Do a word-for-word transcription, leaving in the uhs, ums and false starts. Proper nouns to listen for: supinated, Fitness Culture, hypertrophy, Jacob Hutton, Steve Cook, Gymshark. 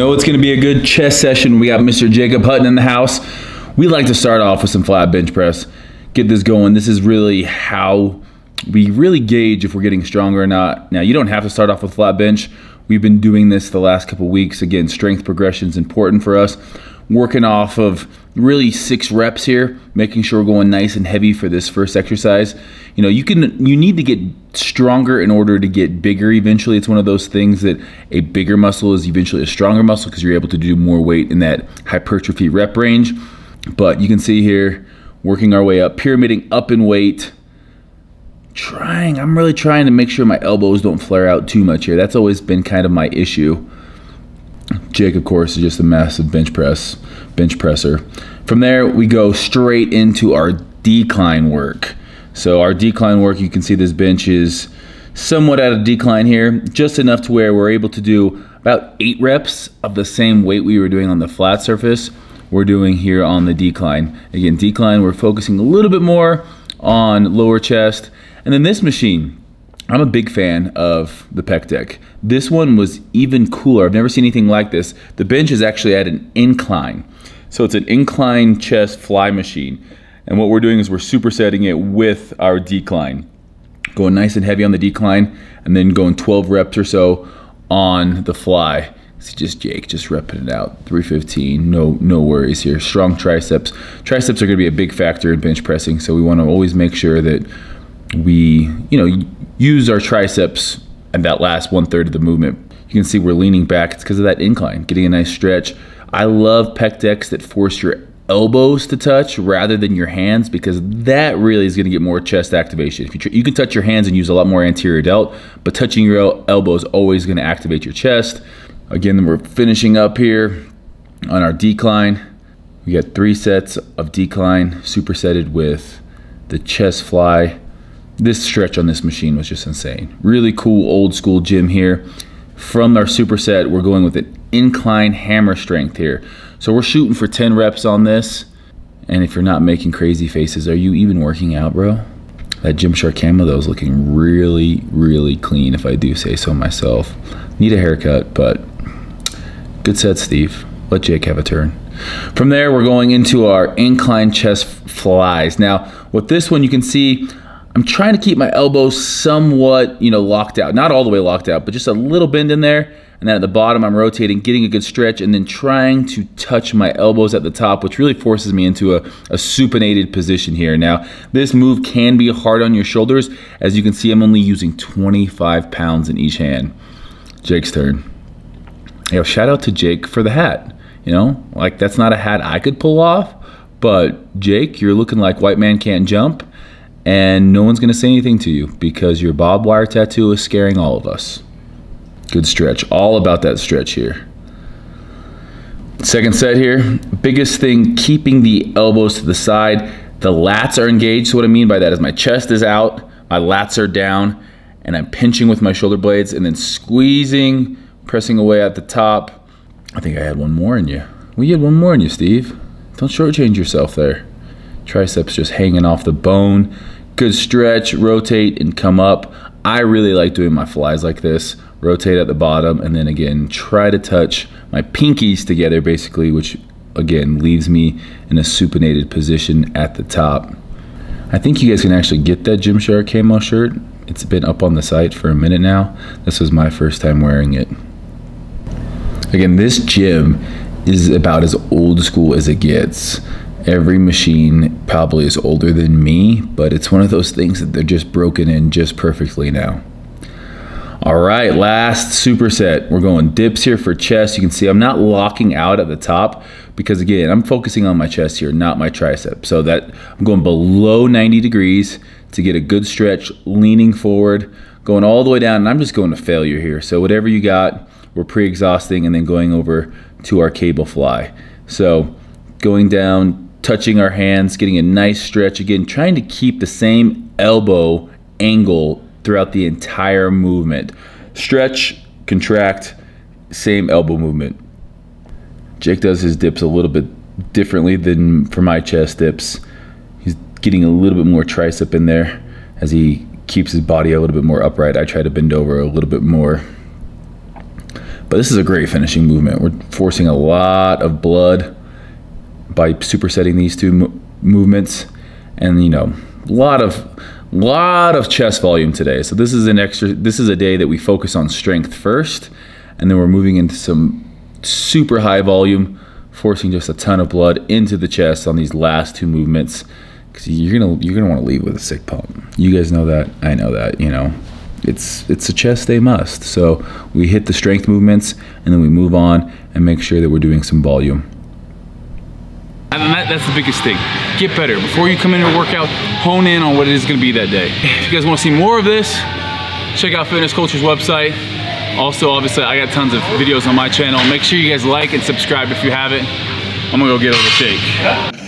know it's gonna be a good chest session. We got Mister Jacob Hutton in the house. We like to start off with some flat bench press. Get this going. This is really how we really gauge if we're getting stronger or not. Now, you don't have to start off with flat bench. We've been doing this the last couple weeks. Again, strength progression is important for us. Working off of really six reps here, making sure we're going nice and heavy for this first exercise. You know, you can you need to get stronger in order to get bigger eventually. It's one of those things that a bigger muscle is eventually a stronger muscle because you're able to do more weight in that hypertrophy rep range. But you can see here, working our way up, pyramiding up in weight, trying, I'm really trying to make sure my elbows don't flare out too much here. That's always been kind of my issue. Jake, of course, is just a massive bench press, bench presser. From there, we go straight into our decline work. So our decline work, you can see this bench is somewhat out of decline here, just enough to where we're able to do about eight reps of the same weight we were doing on the flat surface. We're doing here on the decline. Again, decline, we're focusing a little bit more on lower chest. And then this machine, I'm a big fan of the pec deck. This one was even cooler. I've never seen anything like this. The bench is actually at an incline. So it's an incline chest fly machine. And what we're doing is we're supersetting it with our decline. Going nice and heavy on the decline and then going twelve reps or so on the fly. See, just Jake, just repping it out, three fifteen, no no worries here. Strong triceps. Triceps are gonna be a big factor in bench pressing, so we wanna always make sure that we, you know, use our triceps and that last one third of the movement. You can see we're leaning back, it's because of that incline, getting a nice stretch. I love pec decks that force your elbows to touch rather than your hands because that really is gonna get more chest activation. If you, tr you can touch your hands and use a lot more anterior delt, but touching your el elbow is always gonna activate your chest. Again, we're finishing up here on our decline. We got three sets of decline supersetted with the chest fly. This stretch on this machine was just insane. Really cool old school gym here. From our superset, we're going with an incline hammer strength here. So we're shooting for ten reps on this. And if you're not making crazy faces, are you even working out, bro? That Gymshark camera though is looking really, really clean if I do say so myself. Need a haircut, but good set, Steve. Let Jake have a turn. From there, we're going into our incline chest flies. Now, with this one, you can see I'm trying to keep my elbows somewhat, you know, locked out. Not all the way locked out, but just a little bend in there. And then at the bottom, I'm rotating, getting a good stretch, and then trying to touch my elbows at the top, which really forces me into a, a supinated position here. Now, this move can be hard on your shoulders. As you can see, I'm only using twenty-five pounds in each hand. Jake's turn. Yo, shout out to Jake for the hat. You know, like that's not a hat I could pull off, but Jake, you're looking like White Man Can't Jump, and no one's gonna say anything to you because your barbed wire tattoo is scaring all of us. Good stretch, all about that stretch here. Second set here, biggest thing, keeping the elbows to the side. The lats are engaged, so what I mean by that is my chest is out, my lats are down, and I'm pinching with my shoulder blades and then squeezing, pressing away at the top. I think I had one more in you. We had one more in you, Steve. Don't shortchange yourself there. Triceps just hanging off the bone. Good stretch, rotate and come up. I really like doing my flies like this. Rotate at the bottom and then again, try to touch my pinkies together basically, which again, leaves me in a supinated position at the top. I think you guys can actually get that Gymshark camo shirt. It's been up on the site for a minute now. This was my first time wearing it. Again, this gym is about as old school as it gets. Every machine probably is older than me, but it's one of those things that they're just broken in just perfectly now. All right, last superset. We're going dips here for chest. You can see I'm not locking out at the top because again, I'm focusing on my chest here, not my tricep. So that I'm going below ninety degrees to get a good stretch, leaning forward, going all the way down, and I'm just going to failure here. So whatever you got, we're pre-exhausting and then going over to our cable fly. So going down, touching our hands, getting a nice stretch. Again, trying to keep the same elbow angle throughout the entire movement. Stretch, contract, same elbow movement. Jake does his dips a little bit differently than for my chest dips. He's getting a little bit more tricep in there as he keeps his body a little bit more upright. I try to bend over a little bit more. But this is a great finishing movement. We're forcing a lot of blood by supersetting these two mo movements. And, you know, a lot of, lot of chest volume today. So this is an extra, this is a day that we focus on strength first, and then we're moving into some super high volume, forcing just a ton of blood into the chest on these last two movements. Because you're gonna you're gonna want to leave with a sick pump. You guys know that. I know that. You know, it's it's a chest day must. So we hit the strength movements, and then we move on and make sure that we're doing some volume. And that, that's the biggest thing. Get better before you come in to workout. Hone in on what it is gonna be that day. If you guys want to see more of this, check out Fitness Culture's website. Also, obviously, I got tons of videos on my channel. Make sure you guys like and subscribe if you haven't. I'm gonna go get a little shake.